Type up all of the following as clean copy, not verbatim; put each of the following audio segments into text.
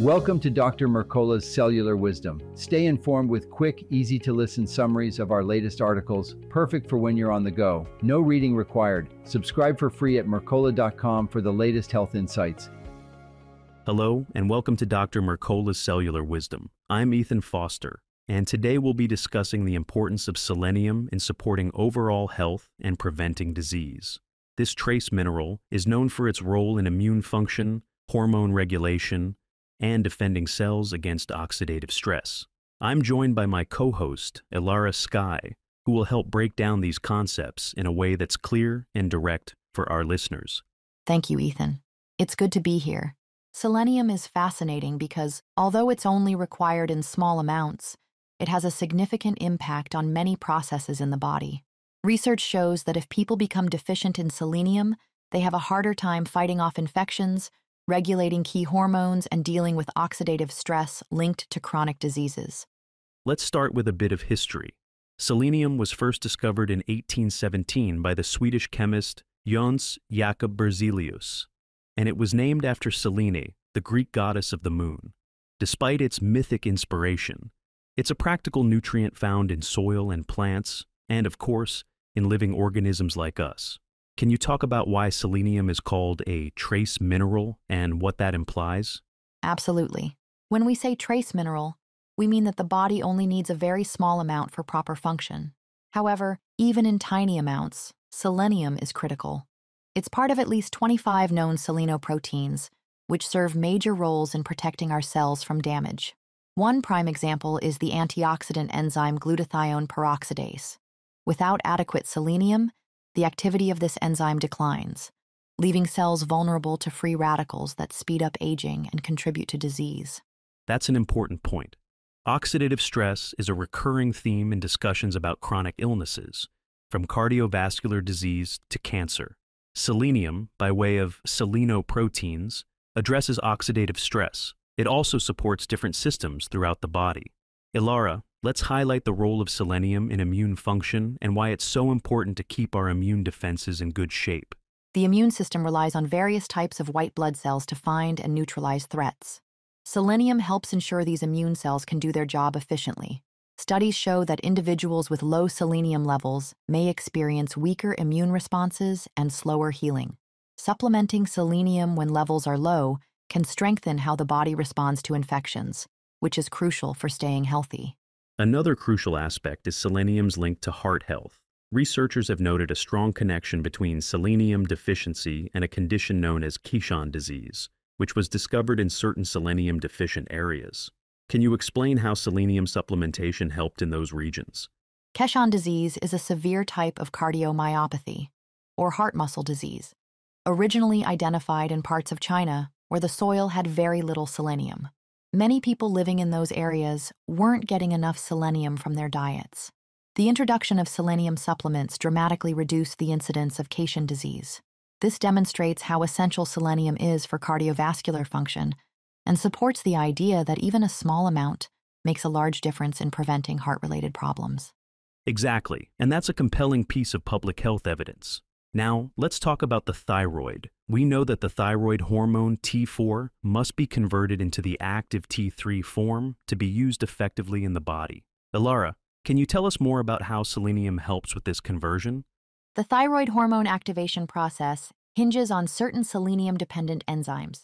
Welcome to Dr. Mercola's Cellular Wisdom. Stay informed with quick, easy-to-listen summaries of our latest articles, perfect for when you're on the go. No reading required. Subscribe for free at Mercola.com for the latest health insights. Hello, and welcome to Dr. Mercola's Cellular Wisdom. I'm Ethan Foster, and today we'll be discussing the importance of selenium in supporting overall health and preventing disease. This trace mineral is known for its role in immune function, hormone regulation, and defending cells against oxidative stress. I'm joined by my co-host, Elara Skye, who will help break down these concepts in a way that's clear and direct for our listeners. Thank you, Ethan. It's good to be here. Selenium is fascinating because, although it's only required in small amounts, it has a significant impact on many processes in the body. Research shows that if people become deficient in selenium, they have a harder time fighting off infections, regulating key hormones, and dealing with oxidative stress linked to chronic diseases. Let's start with a bit of history. Selenium was first discovered in 1817 by the Swedish chemist Jöns Jakob Berzelius, and it was named after Selene, the Greek goddess of the moon. Despite its mythic inspiration, it's a practical nutrient found in soil and plants, and of course, in living organisms like us. Can you talk about why selenium is called a trace mineral and what that implies? Absolutely. When we say trace mineral, we mean that the body only needs a very small amount for proper function. However, even in tiny amounts, selenium is critical. It's part of at least 25 known selenoproteins, which serve major roles in protecting our cells from damage. One prime example is the antioxidant enzyme glutathione peroxidase. Without adequate selenium, the activity of this enzyme declines, leaving cells vulnerable to free radicals that speed up aging and contribute to disease. That's an important point. Oxidative stress is a recurring theme in discussions about chronic illnesses, from cardiovascular disease to cancer. Selenium, by way of selenoproteins, addresses oxidative stress. It also supports different systems throughout the body. Elara, let's highlight the role of selenium in immune function and why it's so important to keep our immune defenses in good shape. The immune system relies on various types of white blood cells to find and neutralize threats. Selenium helps ensure these immune cells can do their job efficiently. Studies show that individuals with low selenium levels may experience weaker immune responses and slower healing. Supplementing selenium when levels are low can strengthen how the body responds to infections, which is crucial for staying healthy. Another crucial aspect is selenium's link to heart health. Researchers have noted a strong connection between selenium deficiency and a condition known as Keshan disease, which was discovered in certain selenium-deficient areas. Can you explain how selenium supplementation helped in those regions? Keshan disease is a severe type of cardiomyopathy, or heart muscle disease, originally identified in parts of China where the soil had very little selenium. Many people living in those areas weren't getting enough selenium from their diets. The introduction of selenium supplements dramatically reduced the incidence of Keshan disease. This demonstrates how essential selenium is for cardiovascular function and supports the idea that even a small amount makes a large difference in preventing heart-related problems. Exactly, and that's a compelling piece of public health evidence. Now, let's talk about the thyroid. We know that the thyroid hormone T4 must be converted into the active T3 form to be used effectively in the body. Elara, can you tell us more about how selenium helps with this conversion? The thyroid hormone activation process hinges on certain selenium-dependent enzymes.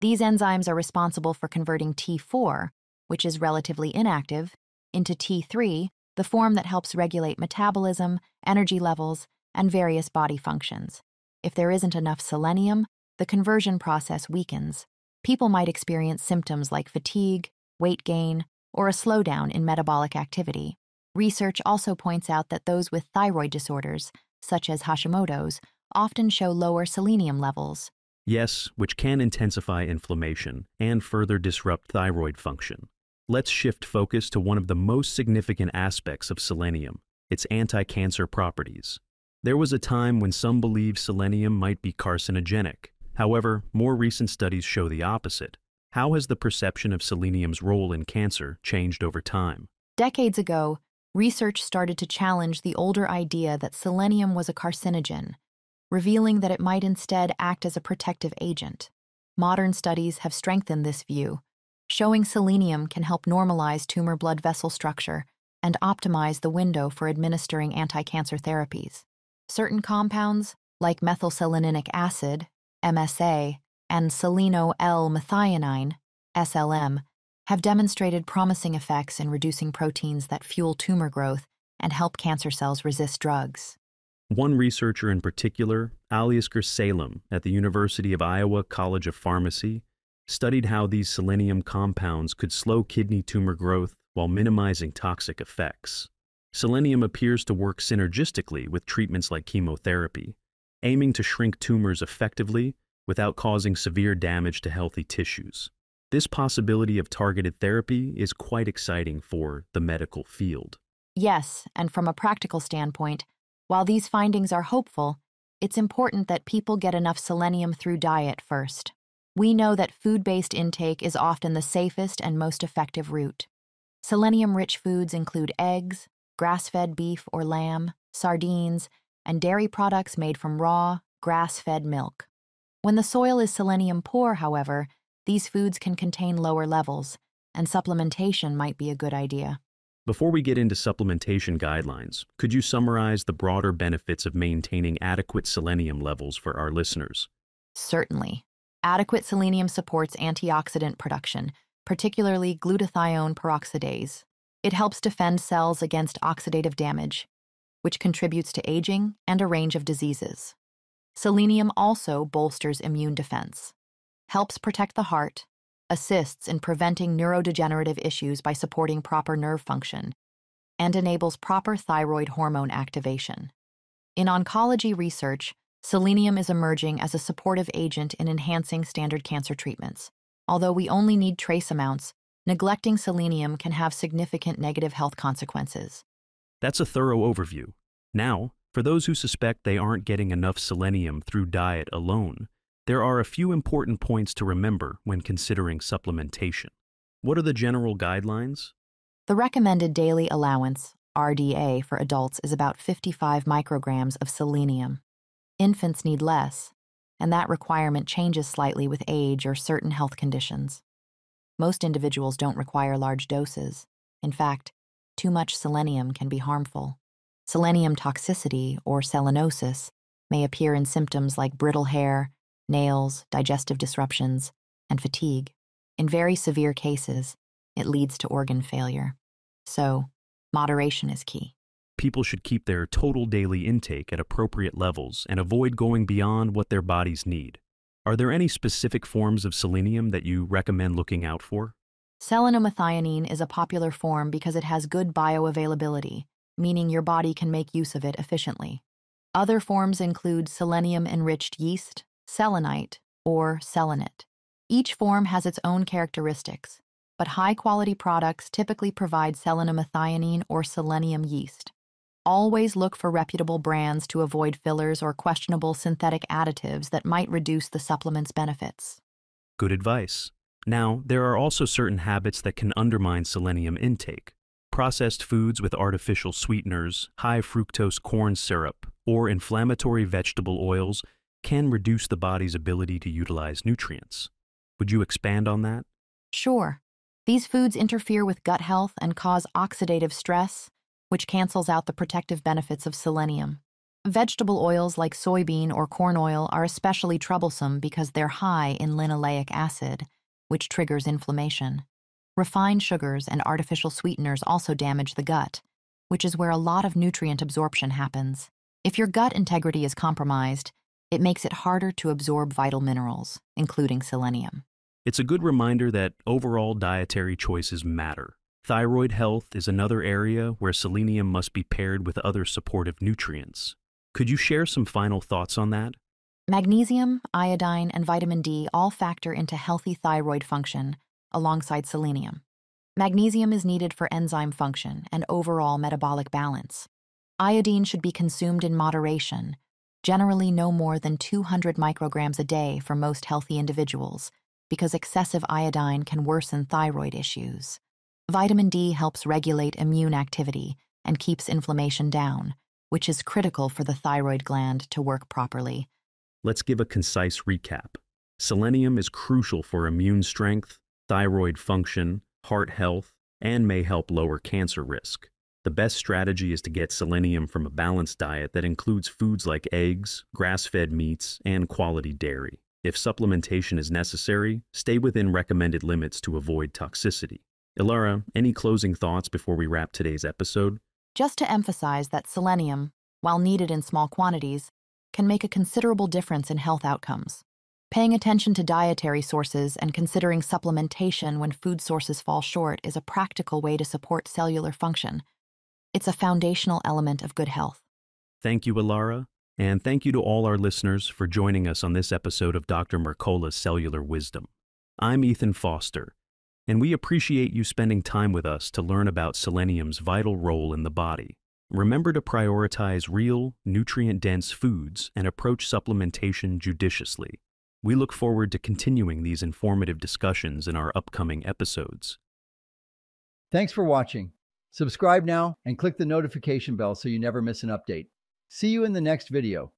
These enzymes are responsible for converting T4, which is relatively inactive, into T3, the form that helps regulate metabolism, energy levels, and various body functions. If there isn't enough selenium, the conversion process weakens. People might experience symptoms like fatigue, weight gain, or a slowdown in metabolic activity. Research also points out that those with thyroid disorders, such as Hashimoto's, often show lower selenium levels. Yes, which can intensify inflammation and further disrupt thyroid function. Let's shift focus to one of the most significant aspects of selenium, its anti-cancer properties. There was a time when some believed selenium might be carcinogenic. However, more recent studies show the opposite. How has the perception of selenium's role in cancer changed over time? Decades ago, research started to challenge the older idea that selenium was a carcinogen, revealing that it might instead act as a protective agent. Modern studies have strengthened this view, showing selenium can help normalize tumor blood vessel structure and optimize the window for administering anti-cancer therapies. Certain compounds, like methylseleninic acid, MSA, and seleno-L-methionine, SLM, have demonstrated promising effects in reducing proteins that fuel tumor growth and help cancer cells resist drugs. One researcher in particular, Elias Gersalem at the University of Iowa College of Pharmacy, studied how these selenium compounds could slow kidney tumor growth while minimizing toxic effects. Selenium appears to work synergistically with treatments like chemotherapy, aiming to shrink tumors effectively without causing severe damage to healthy tissues. This possibility of targeted therapy is quite exciting for the medical field. Yes, and from a practical standpoint, while these findings are hopeful, it's important that people get enough selenium through diet first. We know that food-based intake is often the safest and most effective route. Selenium-rich foods include eggs, grass-fed beef or lamb, sardines, and dairy products made from raw, grass-fed milk. When the soil is selenium-poor, however, these foods can contain lower levels, and supplementation might be a good idea. Before we get into supplementation guidelines, could you summarize the broader benefits of maintaining adequate selenium levels for our listeners? Certainly. Adequate selenium supports antioxidant production, particularly glutathione peroxidase. It helps defend cells against oxidative damage, which contributes to aging and a range of diseases. Selenium also bolsters immune defense, helps protect the heart, assists in preventing neurodegenerative issues by supporting proper nerve function, and enables proper thyroid hormone activation. In oncology research, selenium is emerging as a supportive agent in enhancing standard cancer treatments. Although we only need trace amounts, neglecting selenium can have significant negative health consequences. That's a thorough overview. Now, for those who suspect they aren't getting enough selenium through diet alone, there are a few important points to remember when considering supplementation. What are the general guidelines? The recommended daily allowance, RDA, for adults is about 55 micrograms of selenium. Infants need less, and that requirement changes slightly with age or certain health conditions. Most individuals don't require large doses. In fact, too much selenium can be harmful. Selenium toxicity, or selenosis, may appear in symptoms like brittle hair, nails, digestive disruptions, and fatigue. In very severe cases, it leads to organ failure. So, moderation is key. People should keep their total daily intake at appropriate levels and avoid going beyond what their bodies need. Are there any specific forms of selenium that you recommend looking out for? Seleno-methionine is a popular form because it has good bioavailability, meaning your body can make use of it efficiently. Other forms include selenium-enriched yeast, selenite, or selenate. Each form has its own characteristics, but high-quality products typically provide selenomethionine or selenium yeast. Always look for reputable brands to avoid fillers or questionable synthetic additives that might reduce the supplement's benefits. Good advice. Now, there are also certain habits that can undermine selenium intake. Processed foods with artificial sweeteners, high fructose corn syrup, or inflammatory vegetable oils can reduce the body's ability to utilize nutrients. Would you expand on that? Sure. These foods interfere with gut health and cause oxidative stress, which cancels out the protective benefits of selenium. Vegetable oils like soybean or corn oil are especially troublesome because they're high in linoleic acid, which triggers inflammation. Refined sugars and artificial sweeteners also damage the gut, which is where a lot of nutrient absorption happens. If your gut integrity is compromised, it makes it harder to absorb vital minerals, including selenium. It's a good reminder that overall dietary choices matter. Thyroid health is another area where selenium must be paired with other supportive nutrients. Could you share some final thoughts on that? Magnesium, iodine, and vitamin D all factor into healthy thyroid function alongside selenium. Magnesium is needed for enzyme function and overall metabolic balance. Iodine should be consumed in moderation, generally no more than 200 micrograms a day for most healthy individuals, because excessive iodine can worsen thyroid issues. Vitamin D helps regulate immune activity and keeps inflammation down, which is critical for the thyroid gland to work properly. Let's give a concise recap. Selenium is crucial for immune strength, thyroid function, heart health, and may help lower cancer risk. The best strategy is to get selenium from a balanced diet that includes foods like eggs, grass-fed meats, and quality dairy. If supplementation is necessary, stay within recommended limits to avoid toxicity. Elara, any closing thoughts before we wrap today's episode? Just to emphasize that selenium, while needed in small quantities, can make a considerable difference in health outcomes. Paying attention to dietary sources and considering supplementation when food sources fall short is a practical way to support cellular function. It's a foundational element of good health. Thank you, Elara, and thank you to all our listeners for joining us on this episode of Dr. Mercola's Cellular Wisdom. I'm Ethan Foster, and we appreciate you spending time with us to learn about selenium's vital role in the body. Remember to prioritize real, nutrient-dense foods and approach supplementation judiciously. We look forward to continuing these informative discussions in our upcoming episodes. Thanks for watching. Subscribe now and click the notification bell so you never miss an update. See you in the next video.